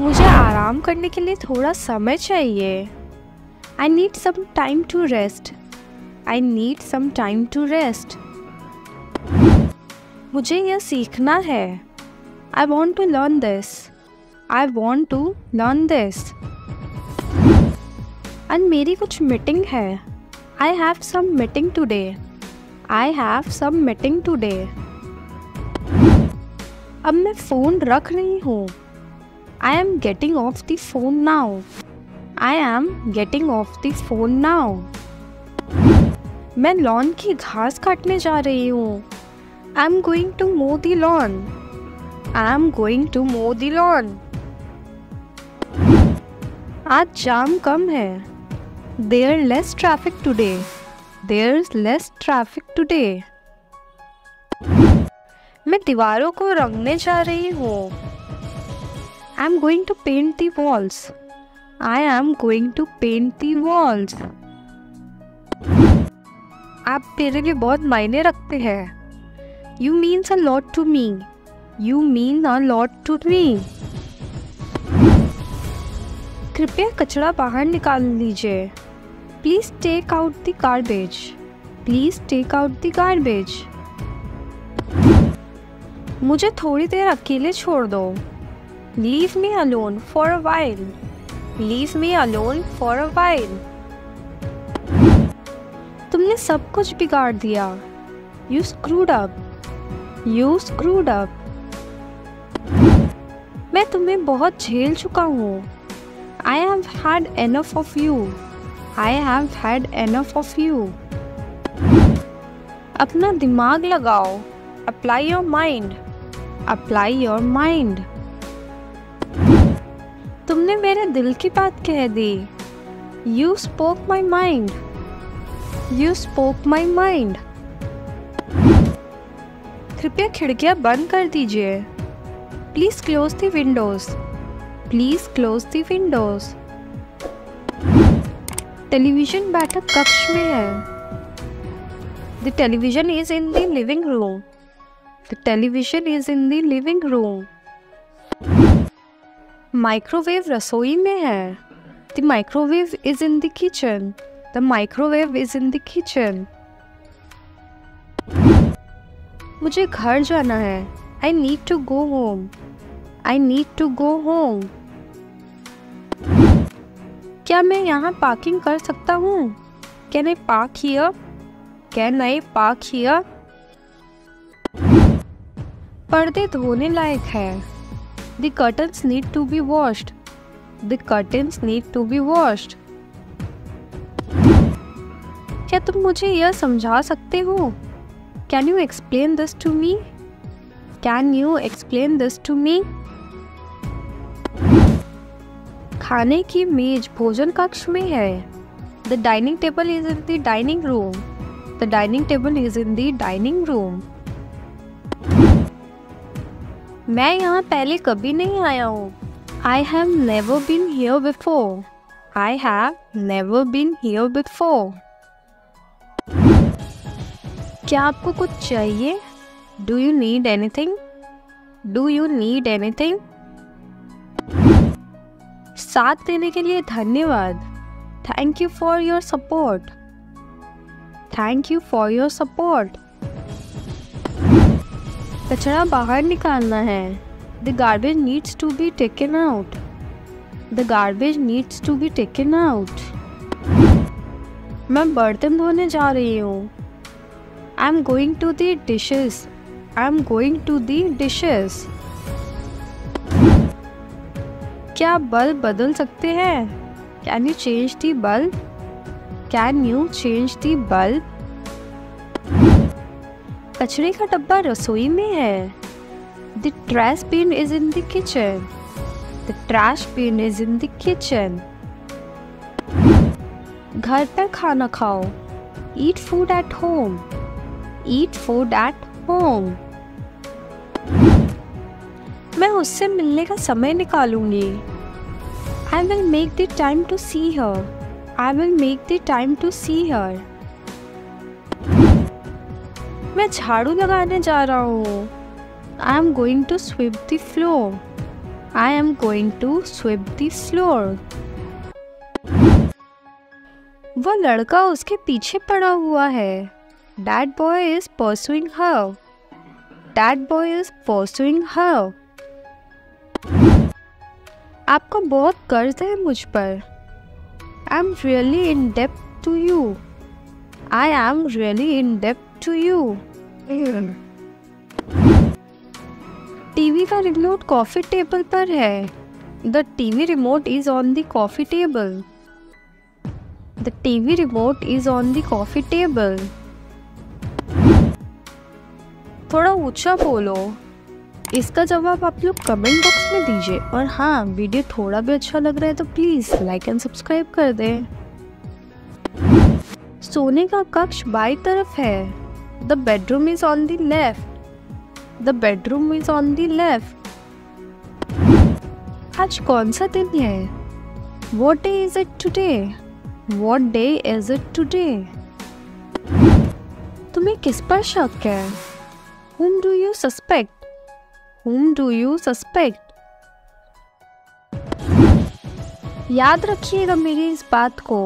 मुझे आराम करने के लिए थोड़ा समय चाहिए। I need some time to rest. I need some time to rest. मुझे यह सीखना है। I want to learn this. I want to learn this. And मेरी कुछ मीटिंग है। I have some meeting today. I have some meeting today. अब मैं phone रख रही हूँ। I am getting off the phone now. I am getting off the phone now. मैं lawn की घास काटने जा रही हूँ। I am going to mow the lawn. I am going to mow the lawn. आज जाम कम है। There less traffic today. There less traffic today. मैं दीवारों को रंगने जा रही हूँ। I am going to paint the walls. I am going to paint the walls. आप मेरे लिए बहुत मायने रखते हैं। You means a lot to me. You mean a lot to me. कृपया कचरा बाहर निकाल लीजिए। Please take out the garbage. Please take out the garbage. मुझे थोड़ी देर अकेले छोड़ दो। Leave me alone for a while. Leave me alone for a while. तुमने सब कुछ बिगाड़ दिया। You screwed up. You screwed up. मैं तुम्हें बहुत झेल चुका हूँ। I have had enough of you. I have had enough of you. अपना दिमाग लगाओ। Apply your mind. Apply your mind. तुमने मेरे दिल की बात कह दी। You spoke my mind. You spoke my mind. कृपया खिड़कियाँ बंद कर दीजिए। Please close the windows. Please close the windows. Television बैठक कक्ष में है। The television is in the living room. The television is in the living room. Microwave रसोई में है। The microwave is in the kitchen. The microwave is in the kitchen. मुझे घर जाना है। I need to go home. I need to go home. क्या मैं यहाँ पार्किंग कर सकता हूँ? Can I park here? Can I park here? पर्दे धोने लायक है। The curtains need to be washed. The curtains need to be washed. क्या तुम मुझे यह समझा सकते हो? Can you explain this to me? Can you explain this to me? खाने की मेज भोजन कक्ष में है। The dining table is in the dining room. The dining table is in the dining room. मैं यहाँ पहले कभी नहीं आया हूँ। I have never been here before. I have never been here before. क्या आपको कुछ चाहिए? Do you need anything? Do you need anything? साथ देने के लिए धन्यवाद। Thank you for your support. Thank you for your support. कचरा बाहर निकालना है। The garbage needs to be taken out. The garbage needs to be taken out. मैं बर्तन धोने जा रही हूँ। I am going to the dishes. I am going to the dishes. क्या बल्ब बदल सकते हैं? Can you change the bulb? Can you change the bulb? कचरे का डब्बा रसोई में है। The trash bin is in the kitchen. The trash bin is in the kitchen. घर पर खाना खाओ। Eat food at home. Eat food at home. मैं उससे मिलने का समय निकालूंगी। I will make the time to see her. I will make the time to see her. मैं झाड़ू लगाने जा रहा हूँ। I am going to sweep the floor. I am going to sweep the floor. वह लड़का उसके पीछे पड़ा हुआ है. That boy is pursuing her. That boy is pursuing her. आपका बहुत कर्ज है मुझ पर. I am really in debt to you. I am really in debt to you. TV का रिमोट कॉफी टेबल पर है. The TV remote is on the coffee table. The TV remote is on the coffee table. थोड़ा ऊंचा बोलो. इसका जवाब आप लोग कमेंट बॉक्स में दीजिए. और हाँ, वीडियो थोड़ा भी अच्छा लग रहा है तो प्लीज लाइक एंड सब्सक्राइब कर दें. सोने का कक्ष बाई तरफ है. The bedroom is on the left. The bedroom is on the left. आज कौन सा दिन है? What day is it today? What day is it today? तुम्हें किस पर शक है? Whom do you suspect? Whom do you suspect? याद रखिएगा मेरी इस बात को.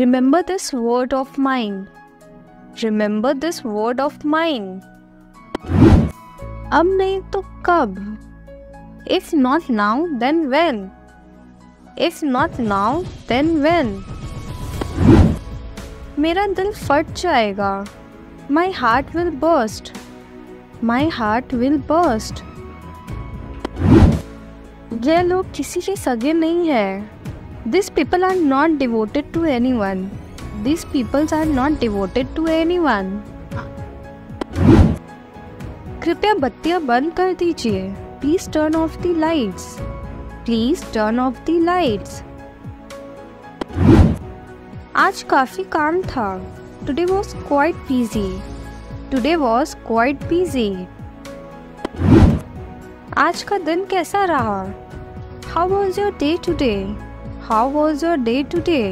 Remember this word of mine. Remember this word of mine. अब नहीं तो कब? If not now, then when? If not now, then when? मेरा दिल फट जाएगा. My heart will burst. My heart will burst. ये लोग किसी के सगे नहीं है. These people are not devoted to anyone. These people are not devoted to anyone. कृपया बत्तियाँ बंद कर दीजिए. Please turn off the lights. Please turn off the lights. आज काफी काम था. Today was quite busy. Today was quite busy. आज का दिन कैसा रहा? How was your day today? How was your day today?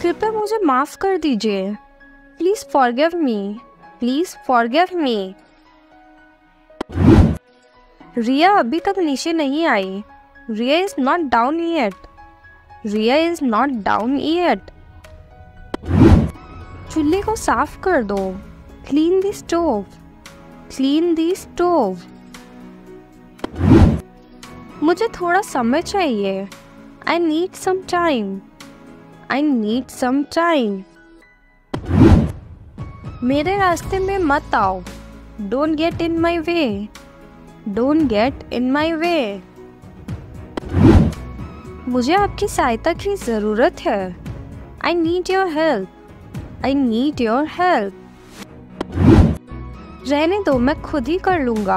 कृपया मुझे माफ कर दीजिए. Please forgive me. Please forgive me. Riya अभी तक नीचे नहीं आई. Riya is not down yet. Riya is not down yet. चूल्हे को साफ कर दो. Clean the stove. Clean the stove. मुझे थोड़ा समय चाहिए. I need some time. I need some time. मेरे रास्ते में मत आओ. Don't get in my way. Don't get in my way. मुझे आपकी सहायता की ज़रूरत है. I need your help. I need your help. रहने दो, मैं खुद ही कर लूँगा.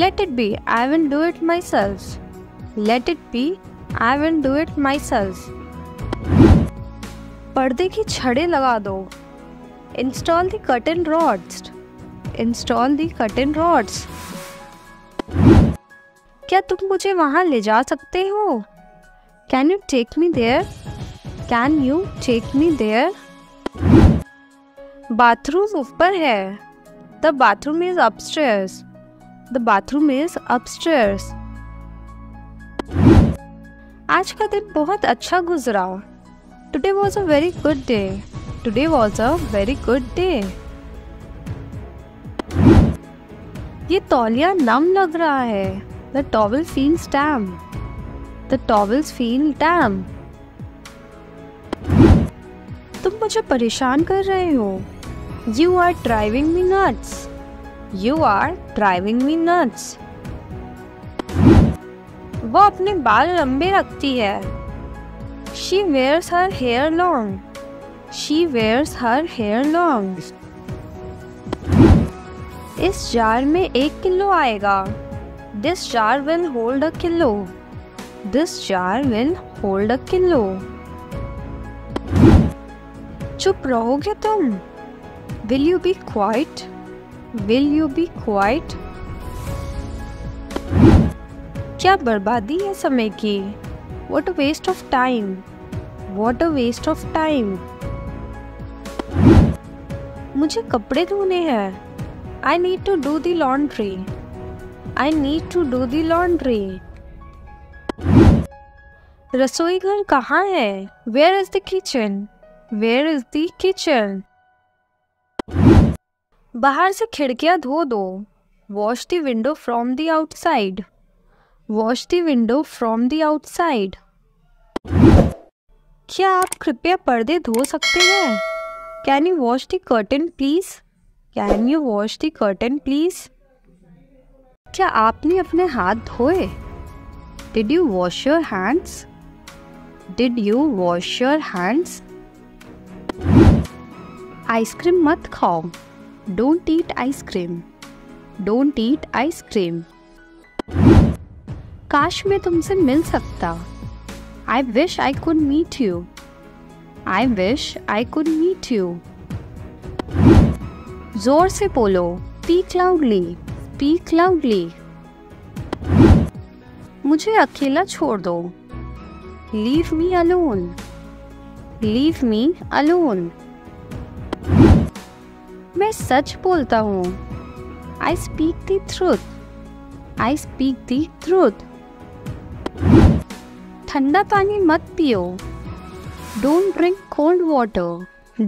Let it be, I will do it myself. Let it be, I will do it myself. पर्दे की छड़ें लगा दो. Install the curtain rods. Install the curtain rods. क्या तुम मुझे वहाँ ले जा सकते हो? Can you take me there? Can you take me there? Bathroom ऊपर है. The bathroom is upstairs. The bathroom is upstairs. आज का दिन बहुत अच्छा गुजरा. Today was a very good day. Today was a very good day. ये तौलिया नम लग रहा है. The towel feels damp. The towels feel damp. तुम मुझे परेशान कर रहे हो. You are driving me nuts. You are driving me nuts. वो अपने बाल लंबे रखती है. She wears her hair long. She wears her hair long. इस जार में 1 किलो आएगा. This jar will hold a kilo. This jar will hold a kilo. चुप रहोगे तुम? Will you be quiet? Will you be quiet? क्या बर्बादी है समय की. What a waste of time. What a waste of time. मुझे कपड़े धोने हैं. I need to do the laundry. I need to do the laundry. रसोई घर कहाँ है? Where is the kitchen? Where is the kitchen? बाहर से खिड़कियाँ धो दो. Wash the window from the outside. Wash the window from the outside. क्या आप कृपया पर्दे धो सकते हैं? Can you wash the curtain please? Can you wash the curtain please? क्या आपने अपने हाथ धोए? Did you wash your hands? Did you wash your hands? Ice cream मत खाओ. Don't eat ice cream. Don't eat ice cream. काश मैं तुमसे मिल सकता. I wish I could meet you. I wish I could meet you. जोर से बोलो. Speak loudly. Speak loudly. मुझे अकेला छोड़ दो. Leave me alone. Leave me alone. मैं सच बोलता हूँ. I speak the truth. I speak the truth. ठंडा पानी मत पियो. Don't drink cold water.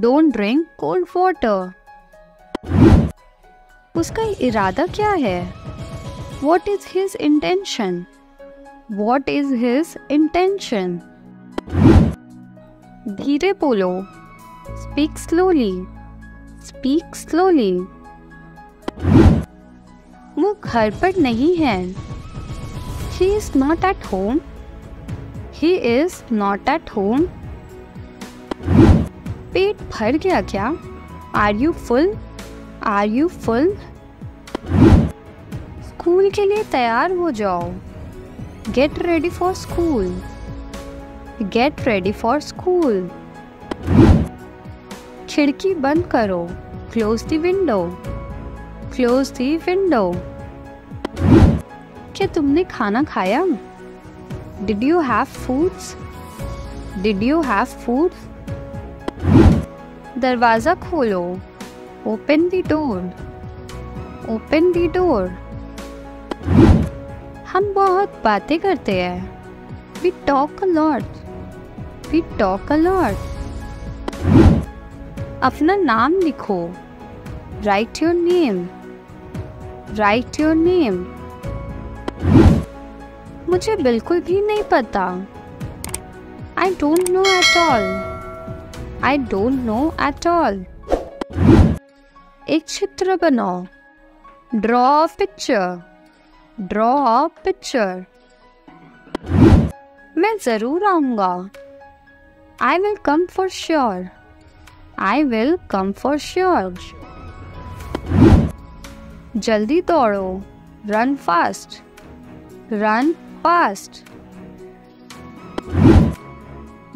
Don't drink cold water. उसका इरादा क्या है? What is his intention? What is his intention? धीरे बोलो. Speak slowly. Speak slowly. वो घर पर नहीं है. He is not at home. He is not at home. पेट भर गया क्या? Are you full? Are you full? School के लिए तैयार हो जाओ. Get ready for school. Get ready for school. खिड़की बंद करो. Close the window. Close the window. क्या तुमने खाना खाया? Did you have foods? Did you have food? दरवाजा खोलो. Open the door. Open the door. हम बहुत बातें करते हैं. We talk a lot. We talk a lot. अपना नाम लिखो. Write your name. Write your name. मुझे बिल्कुल भी नहीं पता. I don't know at all. I don't know at all. एक चित्र बनाओ. Draw a picture. Draw a picture. मैं जरूर आऊंगा. I will come for sure. I will come for sure. जल्दी दौड़ो. Run fast. Run Past.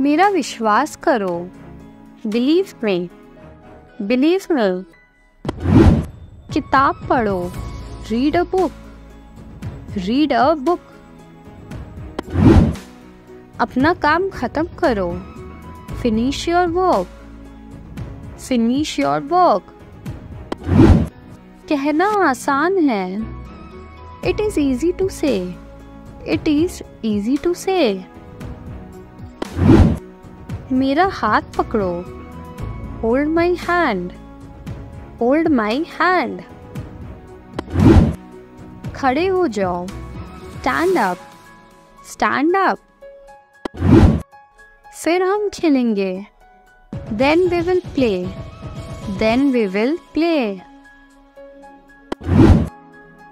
मेरा विश्वास करो. Believe me. Believe me. किताब पढ़ो. Read a book. Read a book. अपना काम खत्म करो. Finish your work. Finish your work. कहना आसान है. It is easy to say. It is easy to say. मेरा हाथ पकड़ो. Hold my hand. Hold my hand. खड़े हो जाओ. Stand up. Stand up. फिर हम खेलेंगे. Then we will play. Then we will play.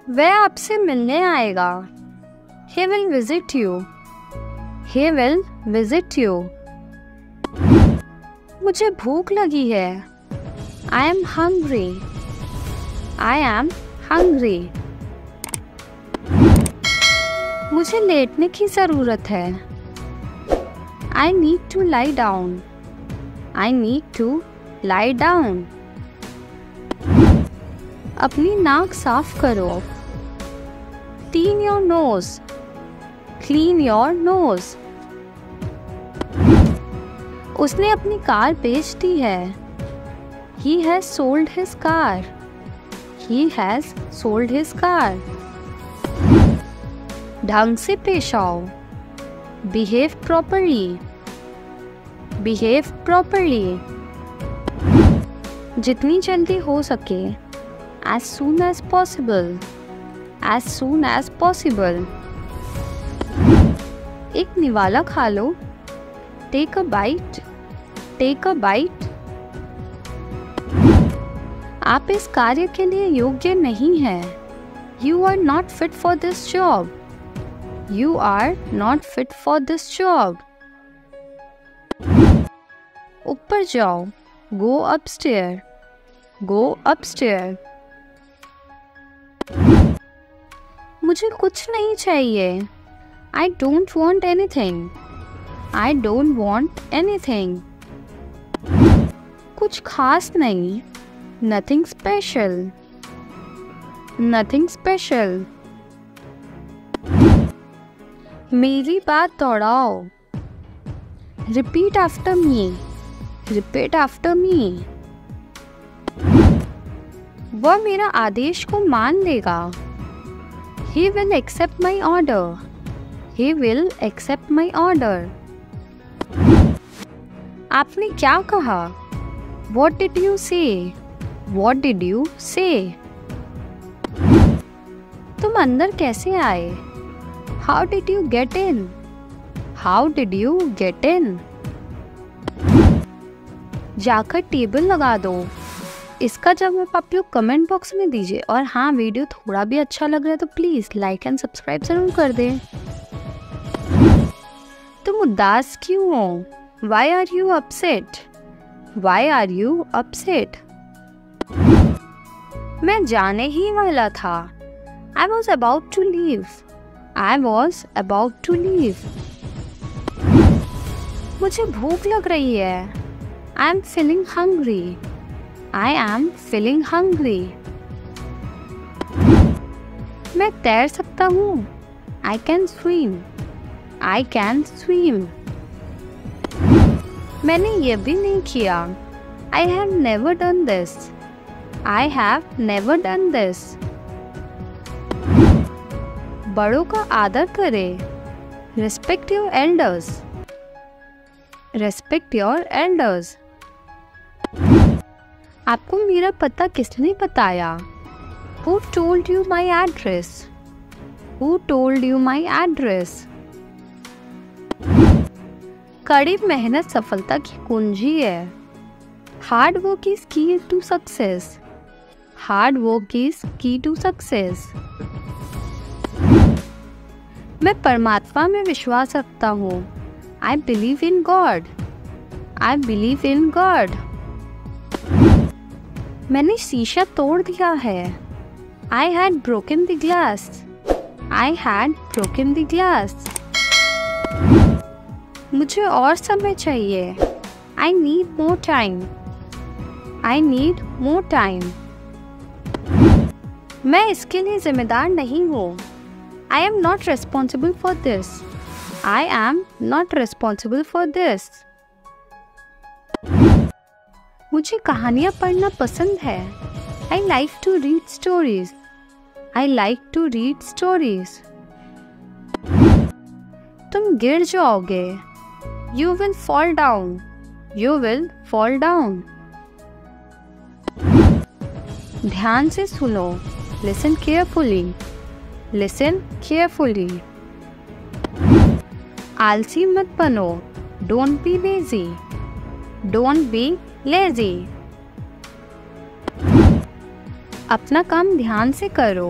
वह आपसे मिलने आएगा. He will visit you. He will visit you. मुझे भूख लगी है. I am hungry. I am hungry. मुझे लेटने की ज़रूरत है. I need to lie down. I need to lie down. अपनी नाक साफ करो. Clean your nose. Clean your nose. उसने अपनी कार बेच दी है. He has sold his car. He has sold his car. ढंग से पेश आओ। Behave properly, behave properly. जितनी जल्दी हो सके, as soon as possible, as soon as possible. एक निवाला खा लो, take a bite, take a bite. आप इस कार्य के लिए योग्य नहीं हैं। You are not fit for this job, you are not fit for this job. ऊपर जाओ, गो अपस्टेयर, गो अपस्टेयर। मुझे कुछ नहीं चाहिए, I don't want anything, I don't want anything। कुछ खास नहीं, nothing special, nothing special। मेरी बात दोहराओ, repeat after me, repeat after me। वह मेरा आदेश को मान लेगा, he will accept my order, he will accept my order। आपने क्या कहा? What did you say? What did you say? तुम अंदर कैसे आए? How did you get in? How did you get in? जाकर टेबल लगा दो। इसका जवाब आप लोग कमेंट बॉक्स में दीजिए, और हाँ, वीडियो थोड़ा भी अच्छा लग रहा है तो प्लीज़ लाइक एंड सब्सक्राइब ज़रूर कर दें। तुम उदास क्यों हो? Why are you upset? Why are you upset? मैं जाने ही वाला था। I was about to leave, I was about to leave। मुझे भूख लग रही है। I am feeling hungry, I am feeling hungry। मैं तैर सकता हूँ। I can swim, I can swim। मैंने ये भी नहीं किया। I have never done this, I have never done this। बड़ों का आदर करें। Respect your elders, respect your elders। आपको मेरा पता किसने बताया? Who told you my address, who told you my address। कड़ी मेहनत सफलता की कुंजी है। Hard work is key to success, hard work is key to success. मैं परमात्मा में विश्वास रखता हूँ। I believe in God, I believe in God. मैंने शीशा तोड़ दिया है। I had broken the glass, I had broken the glass. मुझे और समय चाहिए। I need more time, I need more time। मैं इसके लिए जिम्मेदार नहीं हूँ। I am not responsible for this, I am not responsible for this। मुझे कहानियाँ पढ़ना पसंद है। I like to read stories, I like to read stories। तुम गिर जाओगे। You will fall down, you will fall down। ध्यान से सुनो। Listen carefully, listen carefully। आलसी मत बनो। Don't be lazy, don't be lazy। अपना काम ध्यान से करो।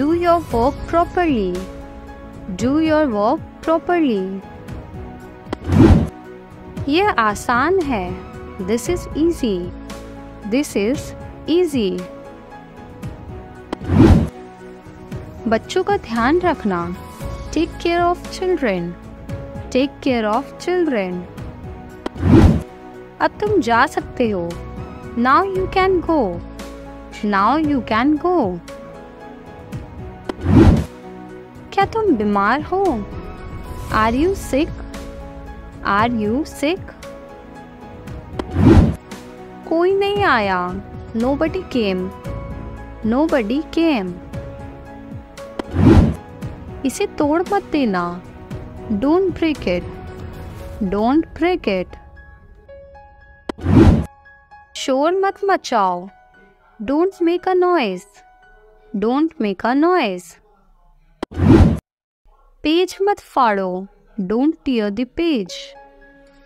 Do your work properly, do your work properly। यह आसान है। This is easy, this is easy. बच्चों का ध्यान रखना। Take care of children, take care of children. अब तुम जा सकते हो। Now you can go, now you can go. क्या तुम बीमार हो? Are you sick, are you sick. कोई नहीं आया। Nobody came, nobody came. इसे तोड़ मत देना। Don't break it, don't break it. शोर मत मचाओ। Don't make a noise, don't make a noise. पेज मत फाड़ो। Don't tear the page,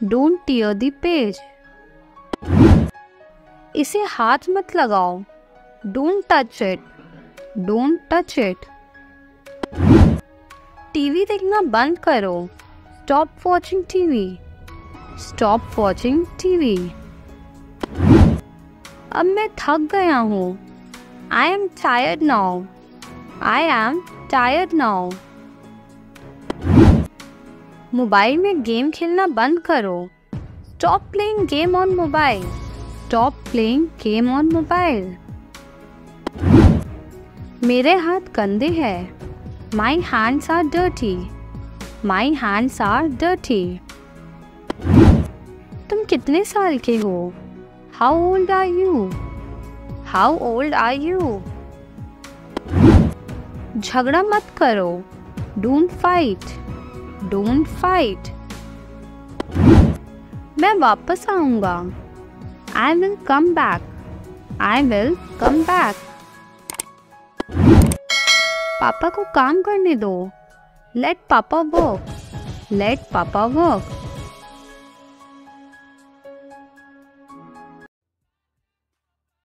don't tear the page. इसे हाथ मत लगाओ। Don't touch it, don't touch it. TV देखना बंद करो। Stop watching TV, stop watching TV. अब मैं थक गया हूँ। I am tired now, I am tired now. Mobile में गेम खेलना बंद करो। Stop playing game on mobile, stop playing game on mobile. मेरे हाथ गंदे हैं। My hands are dirty. My hands are dirty. तुम कितने साल के हो? How old are you? How old are you? झगड़ा मत करो। Don't fight. Don't fight. मैं वापस आऊँगा। I will come back. I will come back. पापा को काम करने दो। लेट पापा वर्क, लेट पापा वर्क।